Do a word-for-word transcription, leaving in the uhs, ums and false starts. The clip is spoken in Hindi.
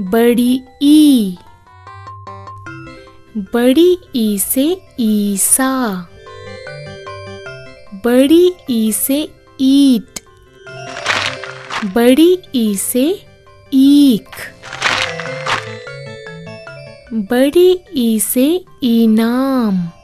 बड़ी ई, बड़ी ई से ईसा, बड़ी ई से ईट, बड़ी ई से ईख, बड़ी ई से इनाम,